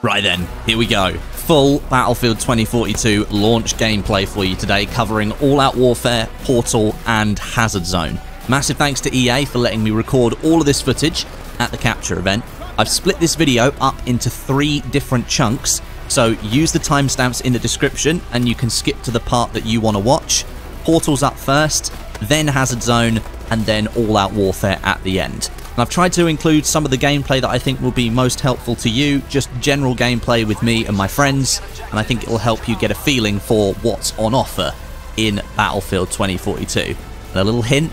Right then, here we go. Full Battlefield 2042 launch gameplay for you today, covering All Out Warfare, Portal and Hazard Zone. Massive thanks to EA for letting me record all of this footage at the capture event. I've split this video up into 3 different chunks, so use the timestamps in the description and you can skip to the part that you want to watch. Portal's up first, then Hazard Zone, and then All Out Warfare at the end. And I've tried to include some of the gameplay that I think will be most helpful to you, just general gameplay with me and my friends, and I think it'll help you get a feeling for what's on offer in Battlefield 2042. And a little hint,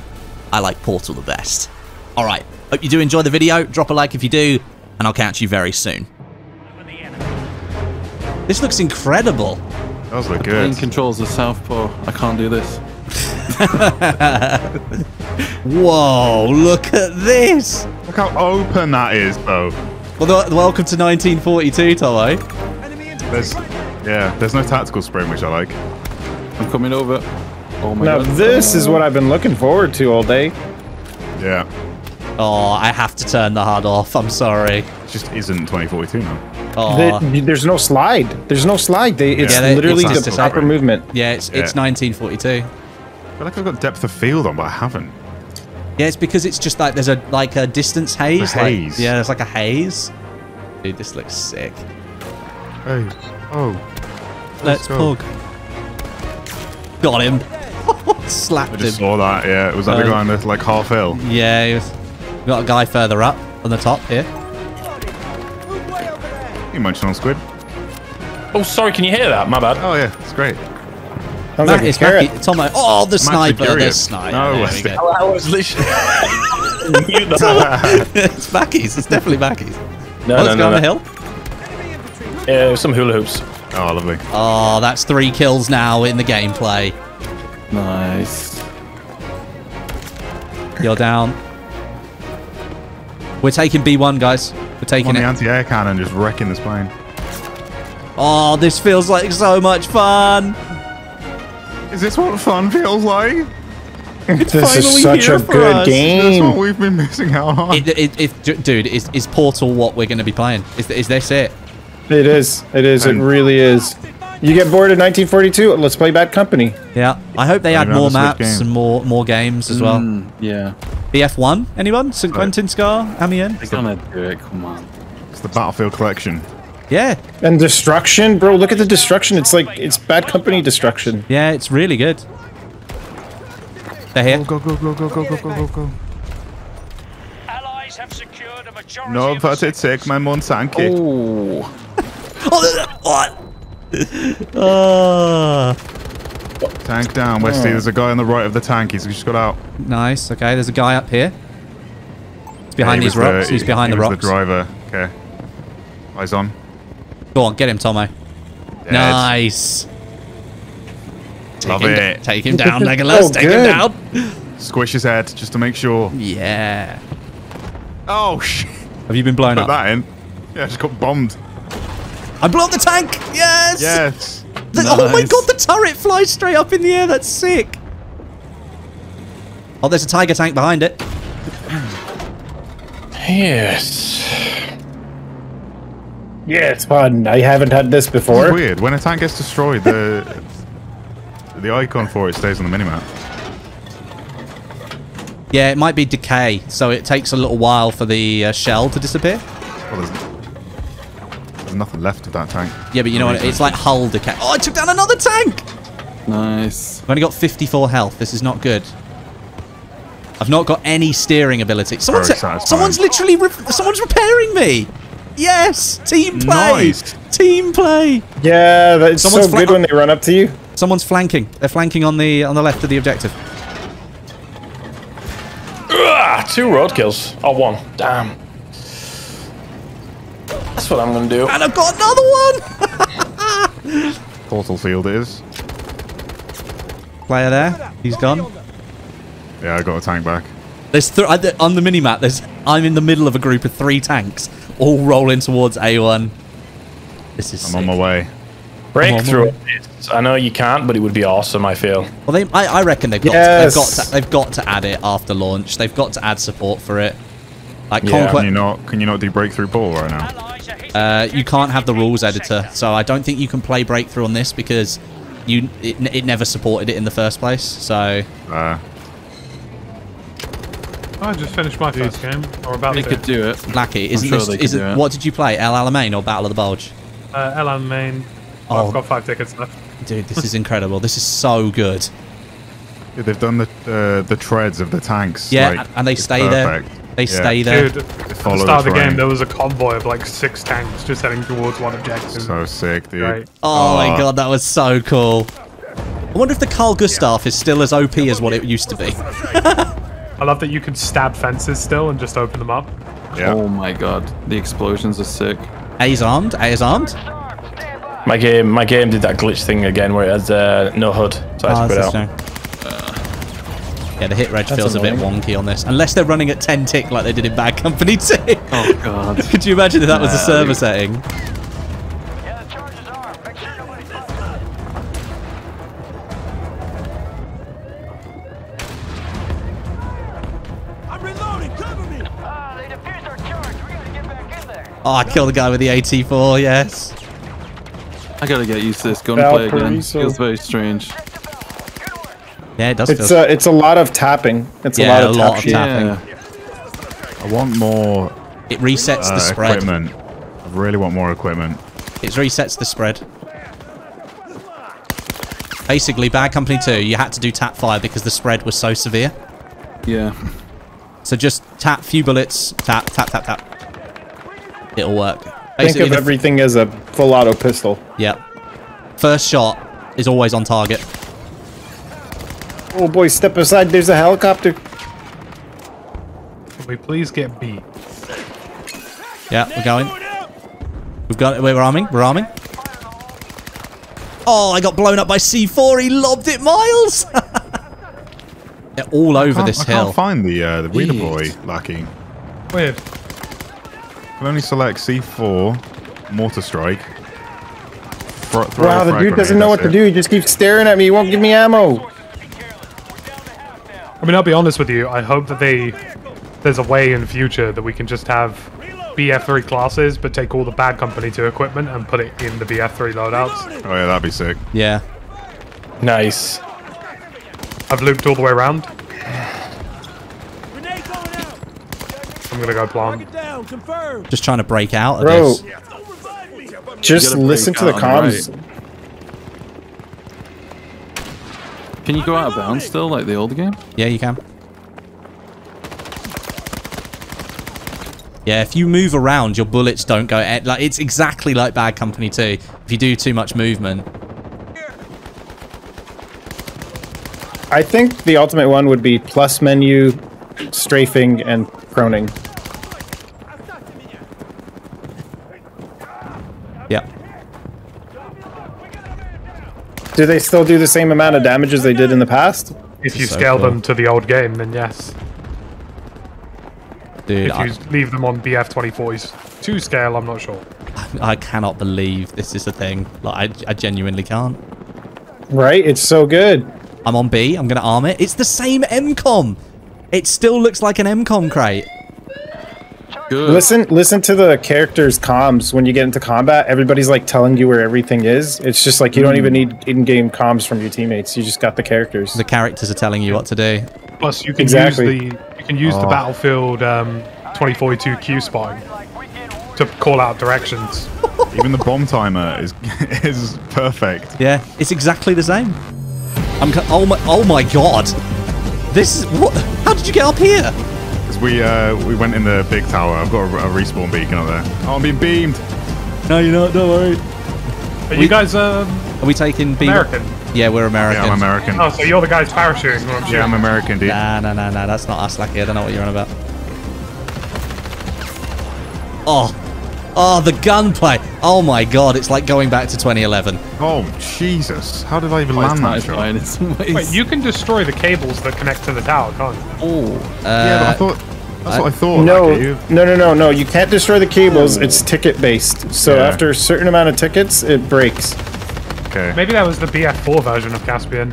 I like Portal the best. Alright, hope you do enjoy the video, drop a like if you do, and I'll catch you very soon. This looks incredible. Those look good. Plane controls the Southpaw. I can't do this. Whoa, look at this! Look how open that is, though. Well, welcome to 1942, Tolo. There's no tactical spring, which I like. I'm coming over. Oh my God. Now this is what I've been looking forward to all day. Yeah. Oh, I have to turn the HUD off. I'm sorry. It just isn't 2042 now. Oh. There's no slide. There's no slide. It's literally the proper movement. Yeah, it's 1942. I feel like I've got depth of field on, but I haven't. Yeah, it's because it's just like there's a distance haze. Yeah, there's like a haze. Dude, this looks sick. Hey, oh, let's pug. Got him. Slapped him. I just saw that. Yeah, it was that the guy on the like half hill. Yeah, he was. We've got a guy further up on the top here. You munching on squid? Oh, sorry. Can you hear that? My bad. Oh yeah, it's great. Matt like is back. Tomo. Oh, the sniper. The sniper. No, there I was literally. It's Mackey's. It's definitely Mackey's. No, let's go on the hill. Yeah, some hula hoops. Oh, lovely. Oh, that's 3 kills now in the gameplay. Nice. You're down. We're taking B1, guys. We're taking it. I'm on the anti-air cannon, just wrecking this plane. Oh, this feels like so much fun. Is this what fun feels like? It's this is such a good game. That's what we've been missing out on. Dude, is Portal what we're going to be playing? Is this it? It is. It is. It really is. You get bored in 1942. Let's play Bad Company. Yeah. I hope they add more maps and more games as well. Yeah. BF1? Anyone? St. Quentin Scar? Amiens? They're going to do it. Come on. It's the Battlefield collection. Yeah. And destruction, bro. Look at the destruction. It's like, it's Bad Company destruction. Yeah, it's really good. They're here. Go, go, go, go, go, go, go, go, go. Allies have secured a majority. No, but it take my Monsanke. Oh. Tank down, Westy. There's a guy on the right of the tank. He's just got out. Nice. Okay, there's a guy up here. He's behind these rocks. He's behind the rocks. The driver. Okay. Eyes on. Go on, get him, Tomo. Dead. Nice. Love it. Take him down, Legolas. Oh, take him down. Squish his head just to make sure. Yeah. Oh, shit. Have you been blown up? Put that in. Yeah, I just got bombed. I blew up the tank. Yes. Yes. Nice. Oh, my God. The turret flies straight up in the air. That's sick. Oh, there's a tiger tank behind it. Yes. Yeah, it's fun. I haven't had this before. This is weird. When a tank gets destroyed, the icon for it stays on the minimap. Yeah, it might be decay, so it takes a little while for the shell to disappear. Well, there's nothing left of that tank. Yeah, but you know what? It's like hull decay. Oh, I took down another tank! Nice. I've only got 54 health. This is not good. I've not got any steering ability. Someone's repairing me! Yes! Team play! Nice. Team play! Yeah, that's so good when they run up to you. Someone's flanking. They're flanking on the left of the objective. 2 road kills. Oh, 1. Damn. That's what I'm going to do. And I've got another one! Portal field is. Player there. He's gone. Yeah, I got a tank back. On the minimap, I'm in the middle of a group of 3 tanks. All rolling towards A1. This is sick. I'm on my way. Breakthrough. I know you can't, but it would be awesome, I feel. Well, I reckon they've got to add it after launch. They've got to add support for it. Like Conquest. Can you not do Breakthrough Ball right now? You can't have the rules editor, so I don't think you can play Breakthrough on this because it never supported it in the first place. So. I just finished my first game, or about to. Could do it. Lackey, isn't what did you play? El Alamein or Battle of the Bulge? El Alamein. Oh, I've got 5 tickets left. Dude, this is incredible. This is so good. Yeah, they've done the treads of the tanks. Yeah, like, and they stay perfect. There. They stay there. Dude, at the start of the game, there was a convoy of like 6 tanks just heading towards one objective. So sick, dude. Right. Oh my god, that was so cool. I wonder if the Carl Gustav is still as OP as what it used to be. I love that you can stab fences still and just open them up. Yeah. Oh my god, the explosions are sick. A's armed. A's armed. My game did that glitch thing again where it has no HUD, so I had to put it out. Yeah, the hit reg feels annoying. A bit wonky on this, unless they're running at 10 tick like they did in Bad Company 2. Oh god! Could you imagine if that was a server setting? Yeah, the charges are. Make sure nobody's inside. I'm reloading. Cover me. They defused our charge. We gotta get back in there. Oh, I killed the guy with the AT4. Yes. I gotta get used to this gunplay again. Feels very strange. Yeah, it does. It's a lot of tapping. It's a lot of tapping. Yeah. I want more. It resets the spread. Equipment. I really want more equipment. It resets the spread. Basically, Bad Company 2, you had to do tap fire because the spread was so severe. Yeah. So just tap few bullets. Tap, tap, tap, tap. It'll work. Basically, think of everything as a full auto pistol. Yep. First shot is always on target. Oh boy, step aside, there's a helicopter. Can we please get beat? Yeah, we're going. We've got it. We're arming. We're arming. Oh, I got blown up by C4. He lobbed it miles. They're all over this hill. I can't find the reader boy lacking. Weird. I can only select C4, mortar strike. Wow, the dude doesn't know what to do. He just keeps staring at me. He won't give me ammo. I mean, I'll be honest with you. I hope that there's a way in the future that we can just have BF3 classes, but take all the Bad Company 2 equipment and put it in the BF3 loadouts. Oh yeah, that'd be sick. Yeah. Nice. I've looped all the way around. I'm gonna go plan. Just trying to break out of this. Bro, just listen to the comms. Right. Can you go out of bounds still, like the old game? Yeah, you can. Yeah, if you move around, your bullets don't go. Like it's exactly like Bad Company 2. If you do too much movement. I think the ultimate one would be plus menu, strafing, and proning. Yeah. Do they still do the same amount of damage as they did in the past? If you scale them to the old game, then yes. Dude, if you leave them on BF 2040s to scale, I'm not sure. I cannot believe this is a thing. Like, I genuinely can't. Right? It's so good. I'm on B. I'm going to arm it. It's the same MCOM. It still looks like an MCOM crate. Good. Listen to the characters' comms. When you get into combat, everybody's like telling you where everything is. It's just like you don't even need in-game comms from your teammates. You just got the characters. The characters are telling you what to do. Plus, you can use the Battlefield 2042 Q spot to call out directions. Even the bomb timer is perfect. Yeah, it's exactly the same. Oh my god. This is what? How did you get up here? Because we went in the big tower. I've got a respawn beacon up there. Oh, I'm being beamed. No, you're not. Don't worry. Are you guys? Are we taking beam? American? Yeah, we're American. Yeah, I'm American. Oh, so you're the guys parachuting? Yeah, I'm American, dude. Nah. That's not us, Lucky. I don't know what you're on about. Oh, the gunplay. Oh my god, it's like going back to 2011. Oh, Jesus. How did I even land that shot? Wait, you can destroy the cables that connect to the tower, can't you? Oh. Yeah, but I thought... That's what I thought. No. You can't destroy the cables. It's ticket-based. So after a certain amount of tickets, it breaks. Okay. Maybe that was the BF4 version of Caspian.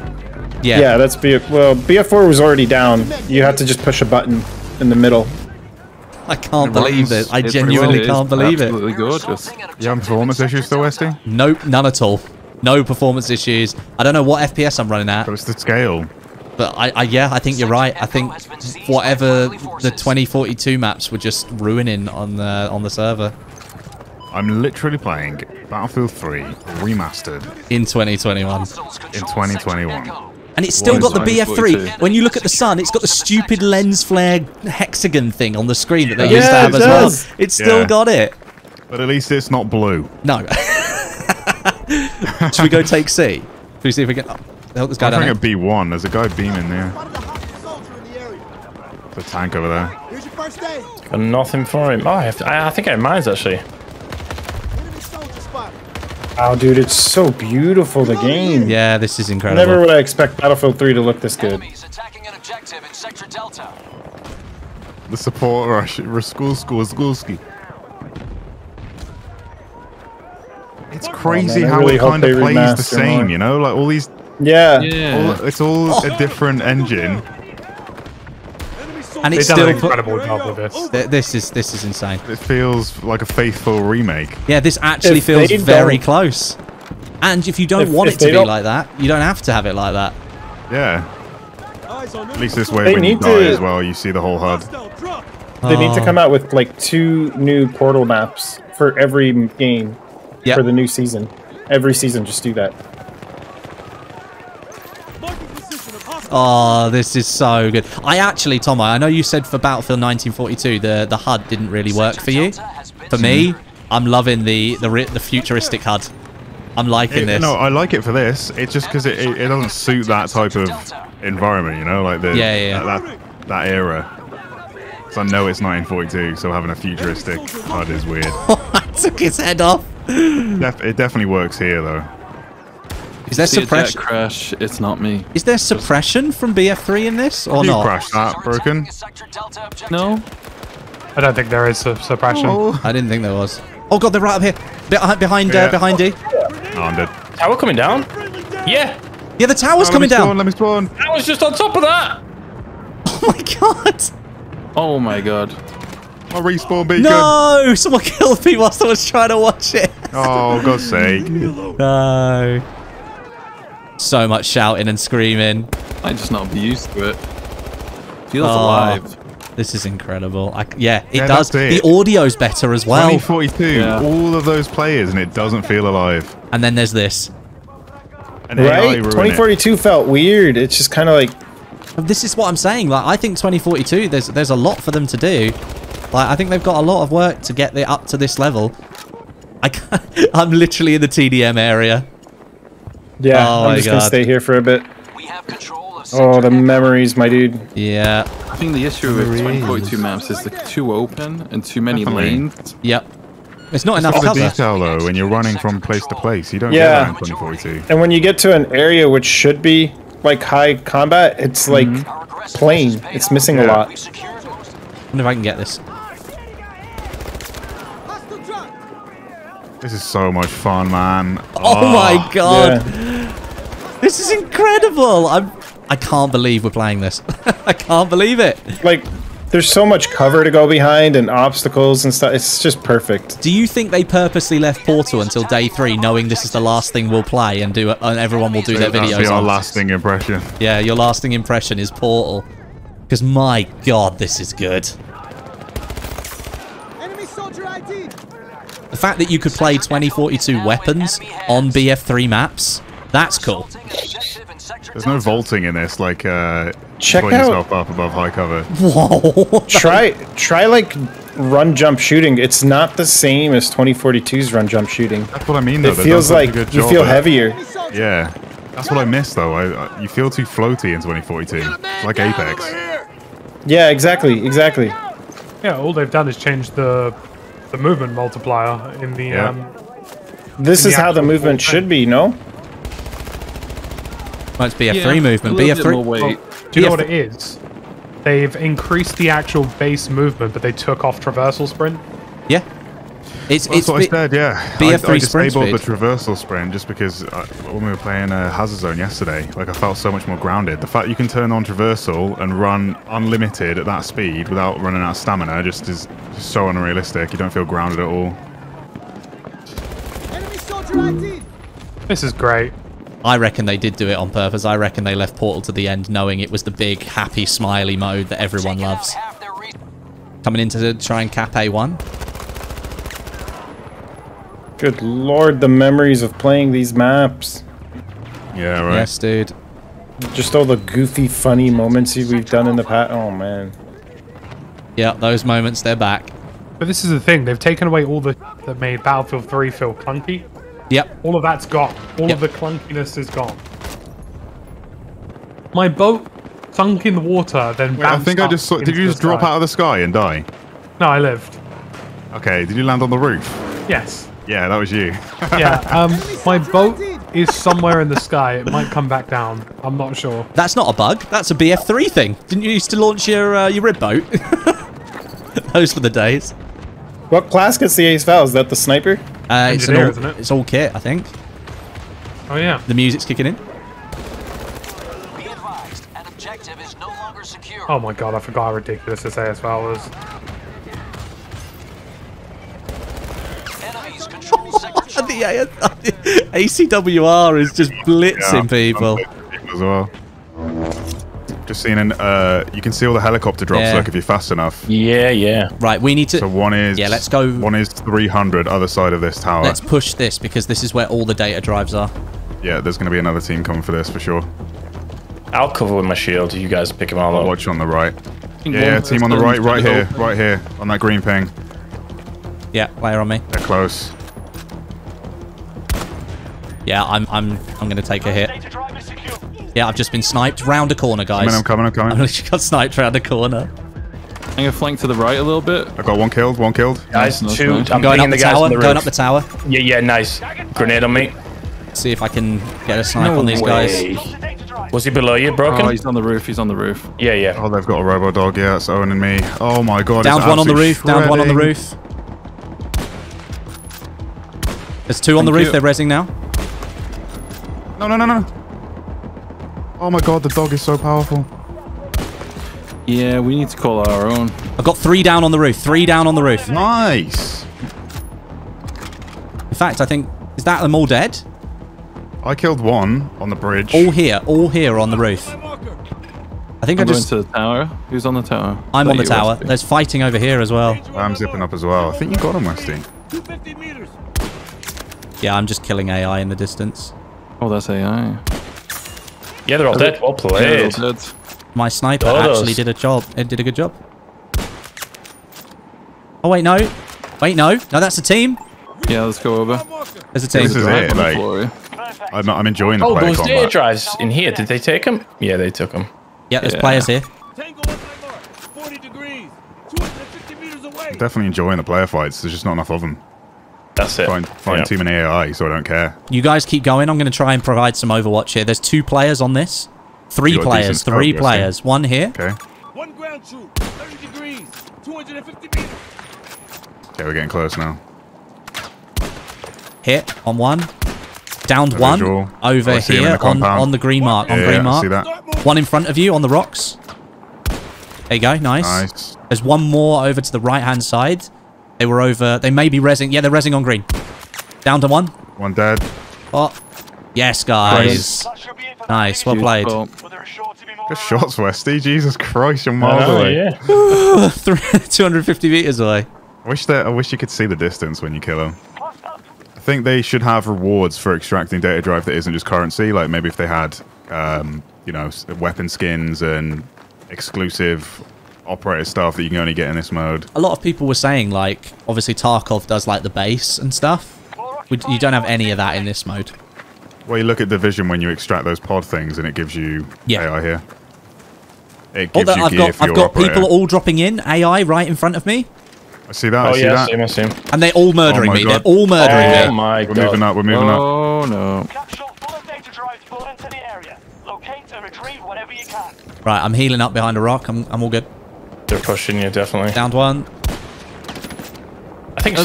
Yeah. Yeah, that's BF... Well, BF4 was already down. You had to just push a button in the middle. I can't believe it. I genuinely can't believe it. Absolutely gorgeous. Do you have performance issues though, Westy? Nope, none at all. No performance issues. I don't know what FPS I'm running at. But it's the scale. But yeah, I think you're right. I think whatever the 2042 maps were just ruining on the server. I'm literally playing Battlefield 3 remastered in 2021. In 2021. And it's still got the BF3. When you look at the sun, it's got the stupid lens flare hexagon thing on the screen that they used to have as well. It's still got it. But at least it's not blue. No. Should we go take C? Should we see if we can help this guy down? I'm thinking B1. There's a guy beaming there. There's a tank over there. Here's your first aid. Got nothing for him. Oh, I think I have mines actually. Wow, dude, it's so beautiful, the game. Yeah, this is incredible. Never would I expect Battlefield 3 to look this good. The support rush. Raskulski. It's crazy how it kind of plays the same, you know? Like all these... Yeah. It's all a different engine. And it's still an incredible job with this. This is insane. It feels like a faithful remake. Yeah, this actually feels very close. And if you don't want it to be like that, you don't have to have it like that. Yeah. At least this way when you die as well, you see the whole HUD. They need to come out with like 2 new Portal maps for every game for the new season. Every season, just do that. Oh, this is so good. I actually, Tom, I know you said for Battlefield 1942 the HUD didn't really work for you. For me, I'm loving the futuristic HUD. I'm liking this. No, I like it for this. It's just because it doesn't suit that type of environment, you know, like the that era. So I know it's 1942, so having a futuristic HUD is weird. I took his head off. It definitely works here though. Is there suppression? Crash, it's not me. Is there suppression from BF3 in this or not? You crashed that, Broken. No. I don't think there is suppression. Oh. I didn't think there was. Oh god, they're right up here. Behind D. Oh, I'm dead. Tower coming down? Yeah. Yeah, the tower's coming down. Let me spawn. Tower's just on top of that. Oh my god. Oh my god. I respawn beacon. No, someone killed me whilst I was trying to watch it. Oh, God's sake. No. So much shouting and screaming. I just not be used to it. Feels alive. This is incredible. Yeah, it does. The audio's better as well. 2042, all of those players, and it doesn't feel alive. And then there's this. And right? 2042 felt weird. It's just kind of like... This is what I'm saying. Like, I think 2042, there's a lot for them to do. Like, I think they've got a lot of work to get it up to this level. I'm literally in the TDM area. Yeah, I'm just going to stay here for a bit. We have control of the memories, my dude. Yeah. I think the issue with 2042 maps is they're too open and too many lanes. Yep. It's not enough cover. Detail, though, when you're running from place to place. You don't get that in 2042. And when you get to an area which should be, like, high combat, it's, like, plain. It's missing a lot. I wonder if I can get this. This is so much fun, man. Oh my god. Yeah. This is incredible. I can't believe we're playing this. I can't believe it. Like, there's so much cover to go behind and obstacles and stuff. It's just perfect. Do you think they purposely left Portal until day 3 knowing this is the last thing we'll play and do and everyone will do their videos? That's your lasting impression. Yeah, your lasting impression is Portal. Because my god, this is good. Enemy soldier ID. The fact that you could play 2042 weapons on BF3 maps, that's cool. There's no vaulting in this, like putting yourself up above high cover. Whoa. try like run jump shooting. It's not the same as 2042's run jump shooting. That's what I mean though. It feels like you feel heavier. Yeah. That's what I miss though. You feel too floaty in 2042. It's like Apex. Yeah, exactly. Yeah, all they've done is change the movement multiplier in the this is how the movement should be. Well, it's BF3 movement. BF3 weight. Well, do you know what it is? They've increased the actual base movement, but they took off traversal sprint. Yeah. It's what I said, yeah. I disabled the traversal sprint just because when we were playing Hazard Zone yesterday, like I felt so much more grounded. The fact you can turn on traversal and run unlimited at that speed without running out of stamina just is so unrealistic. You don't feel grounded at all. Enemy soldier ID. This is great. I reckon they did do it on purpose. I reckon they left Portal to the end knowing it was the big, happy, smiley mode that everyone loves. Coming in to try and cap A1. Good lord, the memories of playing these maps. Yeah, right. Yes, dude. Just all the goofy, funny moments we've done in the past. Oh, man. Yeah, those moments, they're back. But this is the thing. They've taken away all the that made Battlefield 3 feel clunky. Yep. All of that's gone. All of the clunkiness is gone. My boat sunk in the water, then bounced. I think I just saw. Did you just drop out of the sky and die? No, I lived. Okay. Did you land on the roof? Yes. Yeah, that was you. Yeah. My boat is somewhere in the sky. It might come back down. I'm not sure. That's not a bug. That's a BF3 thing. Didn't you used to launch your rib boat? Those were the days. What class gets the ASVAL? Is that the sniper? Engineer, isn't it? It's all kit, I think. Oh yeah. The music's kicking in. Be advised, an objective is no longer secure. Oh my god, I forgot how ridiculous this ASVAL was. Enemies control sector. The ACWR is just blitzing people. As well. Just seeing an you can see all the helicopter drops look if you're fast enough. Yeah, yeah. Right, we need to. So one is let's go. One is 300 other side of this tower. Let's push this because this is where all the data drives are. Yeah, there's going to be another team coming for this for sure. I'll cover with my shield. You guys pick them all up. Watch on the right. Yeah, team on the right, right here on that green ping. Yeah, where on me? They're close. Yeah, I'm going to take a hit. Yeah, I've just been sniped round a corner, guys. I'm coming. I literally got sniped round a corner. I'm going to flank to the right a little bit. I've got one killed. Nice, two. I'm going up the tower. Yeah, yeah, nice. Grenade on me. See if I can get a snipe on these guys. Was he below you, Broken? Oh, he's on the roof. Yeah, yeah. Oh, they've got a robo dog. Yeah, it's Owen and me. Oh my god. Down one on the roof. Down one on the roof. There's two on the roof. They're rezzing now. No. Oh my god, the dog is so powerful. Yeah, we need to call our own. I've got three down on the roof. Nice. In fact, I think... Is that them all dead? I killed one on the bridge. All here on the roof. I think I'm going to the tower. Who's on the tower? I'm on the tower. Westy? There's fighting over here as well. I'm zipping up as well. I think you got him, Westy. 250 meters. Yeah, I'm just killing AI in the distance. Oh, that's AI. Yeah, they're all dead. Well played. My sniper actually did a job. It did a good job. Oh, wait, no. No, that's a team. Yeah, let's go over. There's a team. This is it, like, I'm enjoying the play. Oh, those data drives in here. Did they take them? Yeah, they took them. Yeah, there's players here. I'm definitely enjoying the player fights. There's just not enough of them. That's it. Find too many AI, so I don't care. You guys keep going. I'm going to try and provide some Overwatch here. There's two players on this. Three players. One here. Okay. One ground shoot. 30 degrees. 250 meters. Okay, we're getting close now. Hit on one. Downed one. Over here on the green mark. On green mark. One in front of you on the rocks. There you go. Nice. There's one more over to the right-hand side. They were over. They may be rezzing. Yeah, they're rezzing on green. Down to one. One dead. Oh, yes, guys. Nice. Well played. Good shots, Westy. Jesus Christ, you're marveling. Oh, yeah. 250 meters away. I wish you could see the distance when you kill them. I think they should have rewards for extracting data drive that isn't just currency. Like maybe if they had, you know, weapon skins and exclusive operator stuff that you can only get in this mode. A lot of people were saying, like, obviously Tarkov does like the base and stuff. You don't have any of that in this mode. Well, you look at Division when you extract those pod things and it gives you AI here. It gives you gear for your operator. I've got people all dropping in AI right in front of me. I see that. I see that. And they're all murdering me. They're all murdering me. Oh my god. We're moving up. Oh no. Right, I'm healing up behind a rock. I'm all good. They're pushing you, definitely. Downed one. think are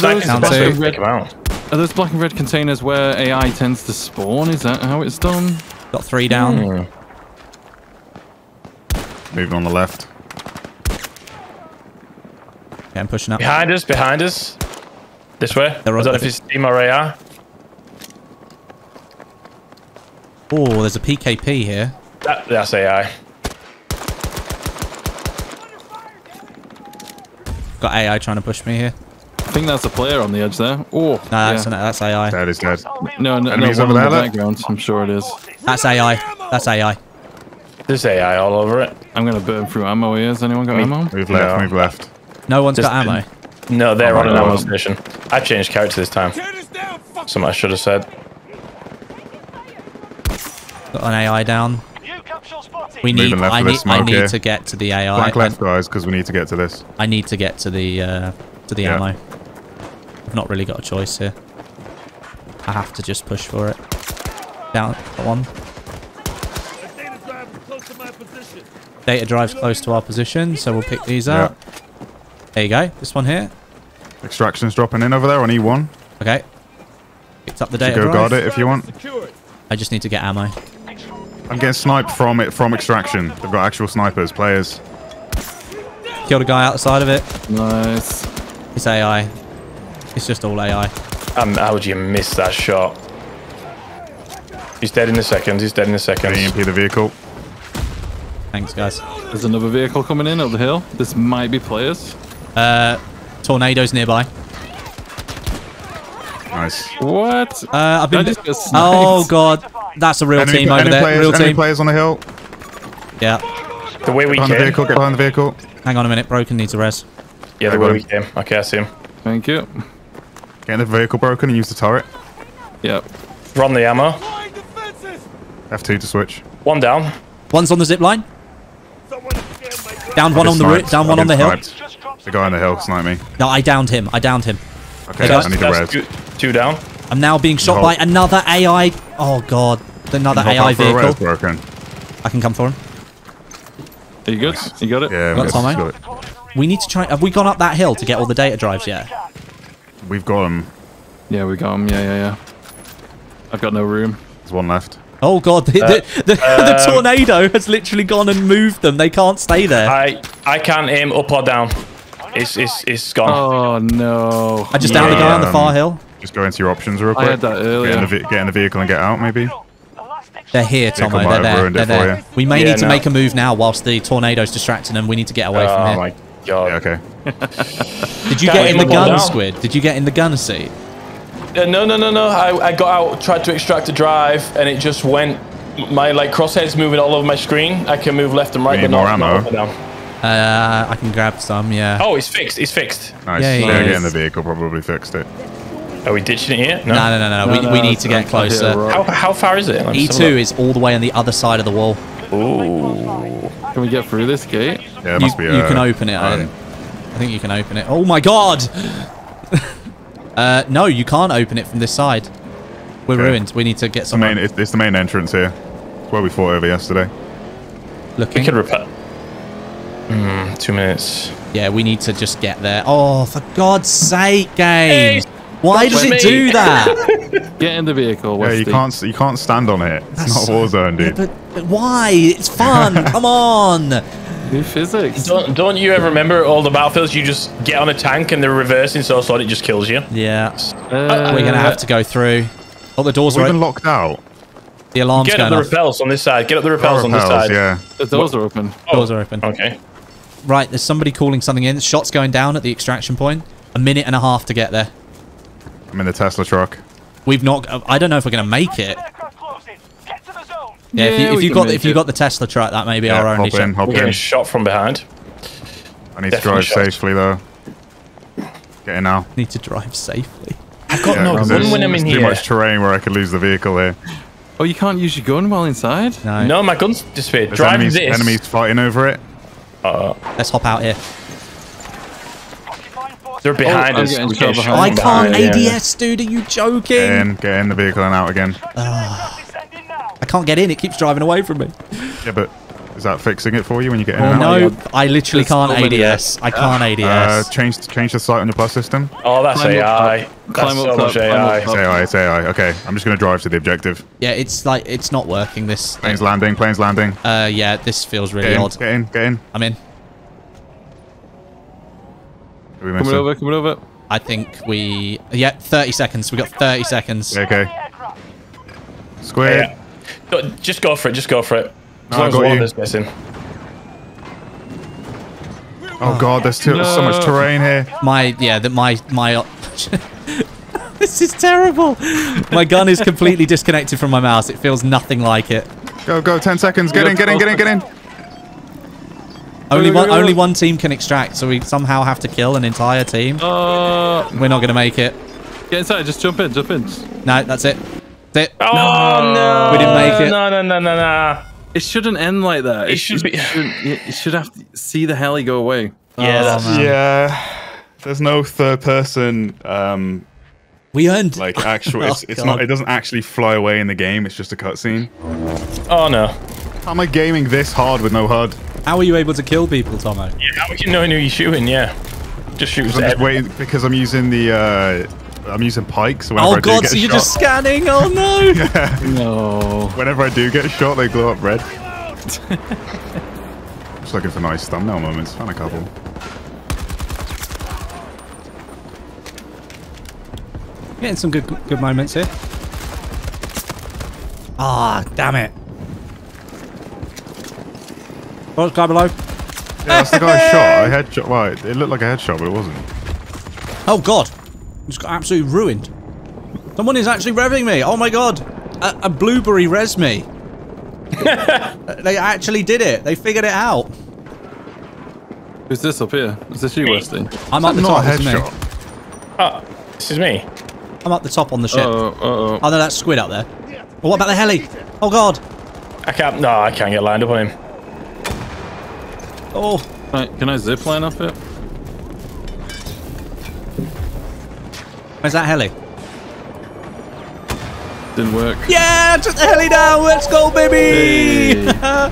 those black and red containers where AI tends to spawn? Is that how it's done? Got three down. Moving on the left. Okay, I'm pushing up. Behind us, behind us. This way. I don't know if it's team or AR. Oh, there's a PKP here. That's AI. Got AI trying to push me here. I think that's a player on the edge there. Oh, no, that's AI. That is dead. No, no, no. Over there, background. I'm sure it is. That's AI. That's AI. There's AI all over it. I'm gonna burn through ammo here. Has anyone got ammo? We've left. We've left. No one's got ammo. No, they're on an ammo station. I changed character this time. Something I should have said. Got an AI down. We need. I need to get to the AI. Black left, guys, because we need to get to this. I need to get to the ammo. I've not really got a choice here. I have to just push for it. Down one. Data drive's close to our position, so we'll pick these out. There you go. This one here. Extraction's dropping in over there on E1. Okay. Picked up the data drive. Go guard it if you want. I just need to get ammo. I'm getting sniped from it from extraction. They've got actual snipers, players. Killed a guy outside of it. Nice. It's AI. It's just all AI. How would you miss that shot? He's dead in a second. He's dead in a second. EMP the vehicle. Thanks, guys. There's another vehicle coming in up the hill. This might be players. Tornadoes nearby. Nice. What? I've been. Oh god, that's a real team over there. Players, real team. Players on the hill. Yeah. The way we came. Get behind the vehicle. Get behind the vehicle. Hang on a minute. Broken needs a res. Yeah, the way we came. Okay, I see him. Thank you. Getting the vehicle broken and use the turret. Yep. Run the ammo. F2 to switch. One down. One's on the zip line. Down one on the route. Down one on the hill. The guy on the hill sniped me. No, I downed him. I downed him. Okay, I need a res. Two down. I'm now being shot by another AI. Oh god, another AI vehicle. Broken. I can come for him. Are you good? Nice. You got it? Yeah, got it. We need to try. Have we gone up that hill to get all the data drives yet? We've got them. Yeah, we got them. Yeah, yeah, yeah. I've got no room. There's one left. Oh god, the tornado has literally gone and moved them. They can't stay there. I can't aim up or down. It's gone. Oh no. I just downed the guy on the far hill. Just go into your options real quick. I had that earlier. Get in the vehicle and get out, maybe. They're here, Tomo. They're there. They're there. We may need to make a move now whilst the tornado's distracting them. We need to get away from here. Oh my god. Yeah, okay. Did you get in the gun, Squid? Did you get in the gun seat? No, no, no, no. I got out, tried to extract a drive, and it just went. My crosshair's moving all over my screen. I can move left and right, but not up and down. I can grab some, yeah. Oh, it's fixed. It's fixed. Nice. Yeah, yeah, again, the vehicle probably fixed it. Are we ditching it here? No, no, no, no. We need to get closer. How far is it? E2 is all the way on the other side of the wall. Ooh. Can we get through this gate? Yeah, it must be. You can open it. I think you can open it. Oh my god! No, you can't open it from this side. We're ruined. We need to get some. It's the main entrance here. It's where we fought over yesterday. Looking. We could repair. 2 minutes. Yeah, we need to just get there. Oh, for God's sake, game! Hey, why does it do that? Get in the vehicle. Westy. Yeah, you can't stand on it. It's not Warzone, dude. Yeah, but why? It's fun. Come on. New physics. Don't you ever remember all the battlefields? You just get on a tank and they're reversing so slow it just kills you. Yeah. We're gonna have to go through. Oh, the doors are open. We've been locked out. The alarm's going off. Get up the rappels on this side. Get up the rappels on this side. Yeah. The doors are open. Oh. Doors are open. Okay. Right, there's somebody calling something in. Shots going down at the extraction point. 1.5 minutes to get there. I'm in the Tesla truck. We've not. I don't know if we're going to make it. Yeah, if you got the Tesla truck, that may be our only shot. We're getting shot from behind. I need to drive safely though. Get in now. Need to drive safely. I've got no gun when I'm in here. Too much terrain where I could lose the vehicle here. Oh, you can't use your gun while inside? No, my gun's disappeared. Drive this. Enemies fighting over it. Let's hop out here. They're behind us. I can't ADS, dude. Are you joking? Get in the vehicle and out again. I can't get in. It keeps driving away from me. Yeah, but Is that fixing it for you when you get in and out? No, I literally can't ADS. I can't ADS. Change the sight on your plus system. Oh, that's AI. That's so much AI. It's AI, it's AI. Okay, I'm just going to drive to the objective. Yeah, it's like, it's not working, this. Plane's landing, plane's landing. Yeah, this feels really odd. Get in, get in. I'm in. Coming over, coming over. I think we... Yeah, 30 seconds. We got 30 seconds. Okay. Squid. Yeah. Just go for it, just go for it. As long as one of us gets in. Oh god, there's so much terrain here. My this is terrible. My gun is completely disconnected from my mouse. It feels nothing like it. Go, go, 10 seconds. Get in, get in, get in, get in. Only one team can extract, so we somehow have to kill an entire team. We're not going to make it. Get inside, just jump in, jump in. No, that's it. That's it. Oh no. We didn't make it. No, no, no, no, no. It shouldn't end like that. It should have to see the heli go away. Yeah, there's no third person. We earned like actual. It's not. It doesn't actually fly away in the game. It's just a cutscene. Oh no! How am I gaming this hard with no HUD? How are you able to kill people, Tomo? Yeah, how are you knowing who you're shooting? Yeah, just shoot. Because I'm using the. I'm using pikes. So oh god, so you're just scanning? Oh no! Yeah. No. Whenever I do get shot, they glow up red. Just looking for nice thumbnail moments. Found a couple. Getting some good moments here. Ah, damn it! Oh, guy below. Yeah, that's the guy I shot. I headshot. Well, it looked like a headshot, but it wasn't. Oh god! Just got absolutely ruined. Someone is actually revving me. Oh my god. A blueberry res me. They actually did it. They figured it out. Who's this up here? Is this you, Westy? I'm up the top. This is me. I'm up the top on the ship. Oh no, that's Squid up there. Well, what about the heli? Oh god. I can't. No, I can't get lined up on him. Oh. Can I zip line up it? Where's that heli? Didn't work. Yeah, took the heli down. Let's go, baby! Hey. I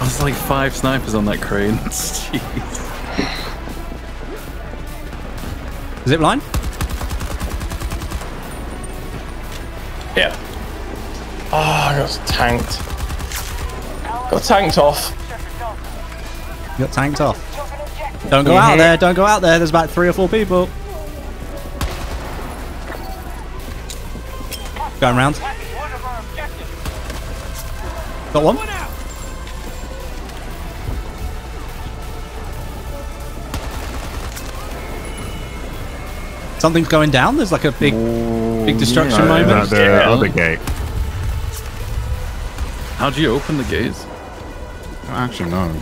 was like 5 snipers on that crane. Jeez. Zip line? Yeah. Oh, I got tanked. Got tanked off. You got tanked off. Don't go out there. Don't go out there. There's about 3 or 4 people. Going round. Got one. Something's going down. There's like a big destruction moment. The other gate. How do you open the gates? I actually know.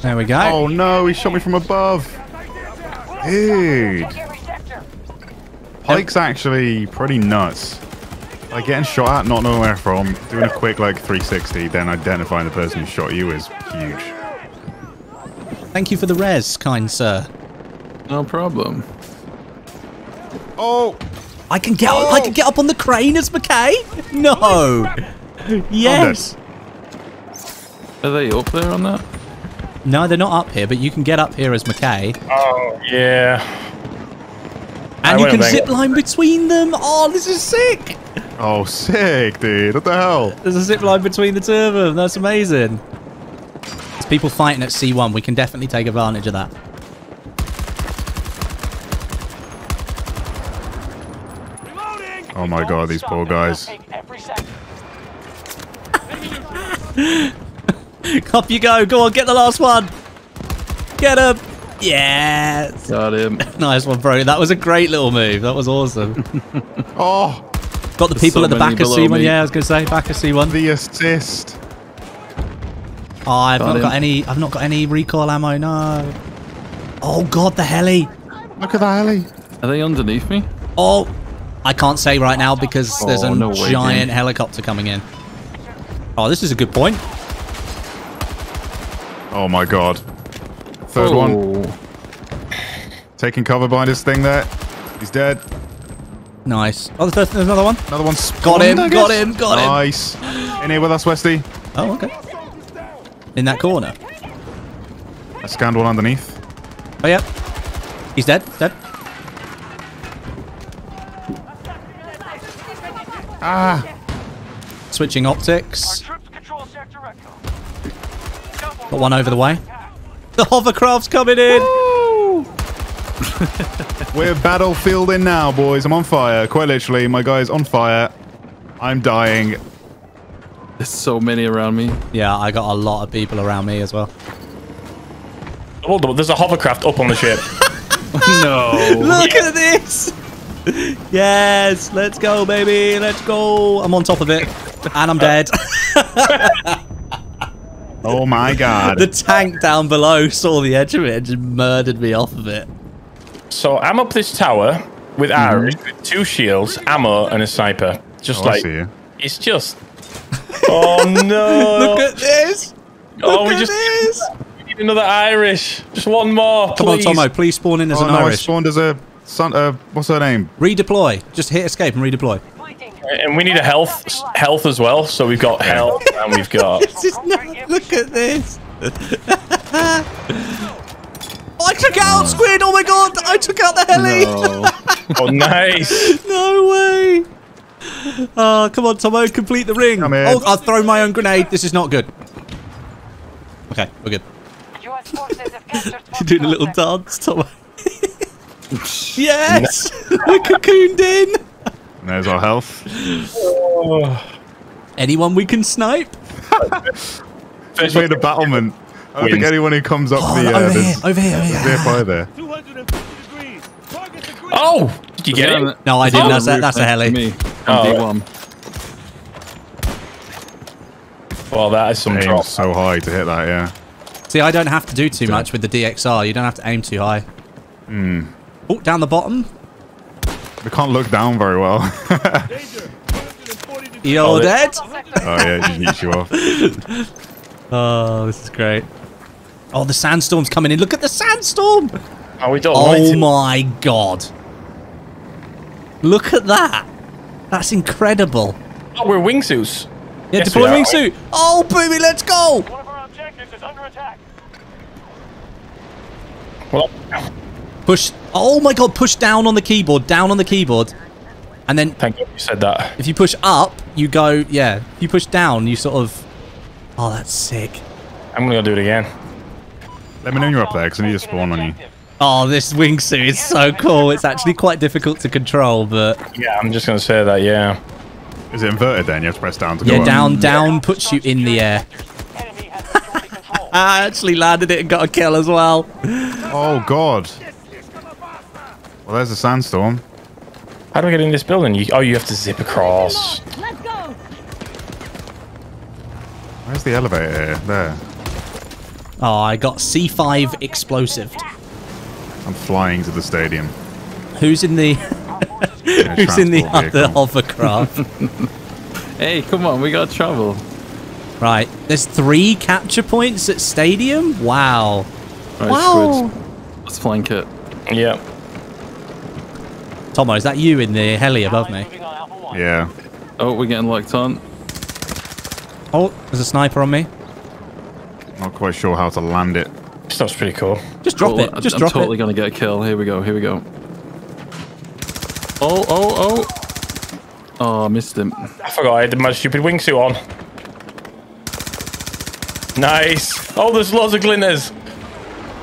There we go. Oh no! He shot me from above. Dude. Pike's actually pretty nuts. Like getting shot at, not knowing where from, doing a quick like 360, then identifying the person who shot you is huge. Thank you for the res, kind sir. No problem. Oh, I can get up, I can get up on the crane as McKay. No. Yes. Are they up there on that? No, they're not up here, but you can get up here as McKay. Oh yeah. And you can zip line between them. Oh, this is sick. Oh, sick, dude. What the hell? There's a zip line between the two of them. That's amazing. There's people fighting at C1. We can definitely take advantage of that. Oh, my God. These poor guys. Up you go. Go on. Get the last one. Get him. Yeah, got him. Nice one, bro. That was a great little move. That was awesome. Oh, got the people at the back of C1. Yeah, I was gonna say back of C1. The assist. Oh, I've not got any. I've not got any recoil ammo. No. Oh god, the heli. Look at the heli. Are they underneath me? Oh, I can't say right now because there's a giant helicopter coming in. Oh, this is a good point. Oh my god. Third one. Taking cover behind his thing there. He's dead. Nice. Oh, there's another one. Another one. Got him, got him, got him. Nice. In here with us, Westy. Oh, okay. In that corner. I scanned one underneath. Oh, yeah. He's dead. Dead. Ah. Switching optics. Got one over the way. The hovercraft's coming in. We're battlefielding now, boys. I'm on fire. Quite literally, my guy's on fire. I'm dying. There's so many around me. Yeah, I got a lot of people around me as well. Hold on, there's a hovercraft up on the ship. No. Look at this. Yes, let's go, baby. Let's go. I'm on top of it. And I'm dead. Oh, my God. The tank down below saw the edge of it and just murdered me off of it. So I'm up this tower with Irish, with two shields, ammo, and a sniper. Just like, it's just... Oh, no. Look at this. Oh, look at this. We need another Irish. Just one more, please. Come on, Tomo. Please spawn in as an Irish. I spawned as a... what's her name? Redeploy. Just hit escape and redeploy. And we need a health as well. So we've got health and we've got... Look at this. Oh, I took out Squid. Oh, my God. I took out the heli. No. Oh, nice. No way. Oh, come on, Tomo. Complete the ring. Oh, I'll throw my own grenade. This is not good. Okay, we're good. You're doing a little dance, Tomo. Yes! We're cocooned in! There's our health. Oh. Anyone we can snipe? Just made a battlement. I don't think anyone who comes up over here. Oh! Did you get it? No, I didn't. Oh, that's a heli. Oh. Well, that is some drop. So high to hit that, yeah. See, I don't have to do too much with the DXR. You don't have to aim too high. Hmm. Oh, down the bottom. We can't look down very well. You're dead? Oh, yeah, it just eats you off. Oh, this is great. Oh, the sandstorm's coming in. Look at the sandstorm! Oh, we don't my God. Look at that. That's incredible. Oh, we're wingsuits. Yeah, yes, deploy wingsuit. Oh, boomy, let's go! One of our objectives is under attack. Well... Push, oh my God, push down on the keyboard, and then... Thank God you said that. If you push up, you go, yeah. If you push down, you sort of... Oh, that's sick. I'm going to do it again. Let me know you're up there, because I need to spawn on you. Oh, this wingsuit is so cool. It's actually quite difficult to control, but... Yeah, I'm just going to say that, yeah. Is it inverted then? You have to press down to go up. Down puts you in the air. I actually landed it and got a kill as well. Oh, God. Well, there's a sandstorm. How do I get in this building? You have to zip across. Let's go. Where's the elevator here? There. Oh, I got C5 explosive. I'm flying to the stadium. Who's in the... Who's in the other hovercraft? Hey, come on, we got trouble. Right, there's 3 capture points at stadium? Wow. Right, wow. Squid. Let's flank it. Yeah. Tomo, is that you in the heli above me? Yeah. Oh, we're getting locked on. Oh, there's a sniper on me. Not quite sure how to land it. Stuff's pretty cool. Just drop it. Just drop it. I'm totally gonna get a kill. Here we go. Here we go. Oh, oh, oh. Oh, I missed him. I forgot I had my stupid wingsuit on. Nice. Oh, there's lots of glinters.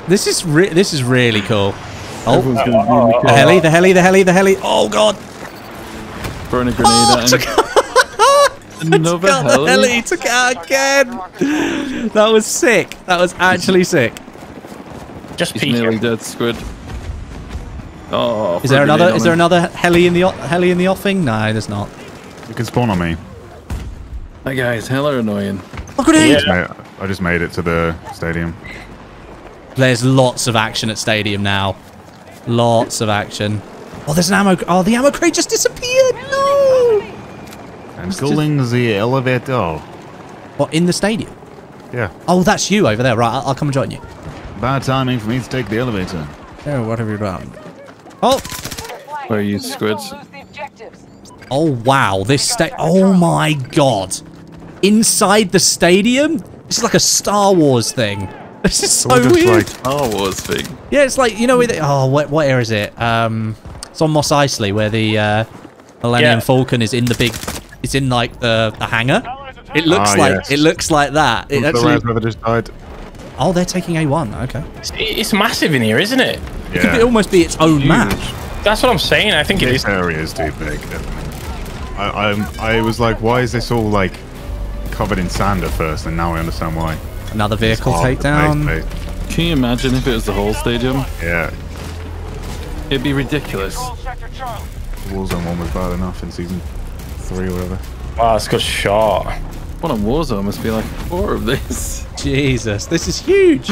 This is really cool. Oh, the heli, the heli, the heli, the heli. Oh, God. Burn a grenade at him. Another heli. Took it out again. That was sick. That was actually sick. Just nearly dead, Squid. Oh, is there another? Is there another heli in the offing? No, there's not. You can spawn on me. That guy is hella annoying. Oh, grenade! Yeah. I just made it to the stadium. There's lots of action at stadium now. Lots of action. Oh, there's an ammo. Oh, the ammo crate just disappeared. No. I'm calling the elevator. What, in the stadium? Yeah. Oh, that's you over there. Right, I'll come and join you. Bad timing for me to take the elevator. Oh, what have you done? Oh. Where are you, Squids? objectives. Oh wow, this oh my god. Inside the stadium? This is like a Star Wars thing. This is so weird. Star Wars thing. Yeah, it's like, you know, what area is it? It's on Mos Eisley where the Millennium Falcon is in the big, it's in like the hangar. It looks it looks like that. It actually, just died. Oh, they're taking A1. Okay. It's massive in here, isn't it? Yeah. It could be, almost be its own map. That's what I'm saying. I think this area is too big. I was like, why is this all like covered in sand at first, and now I understand why. Another vehicle takedown. Can you imagine if it was the whole stadium? Yeah. It'd be ridiculous. Warzone 1 was bad enough in season 3 or whatever. Wow, it's got shot. What on Warzone must be like 4 of this. Jesus, this is huge.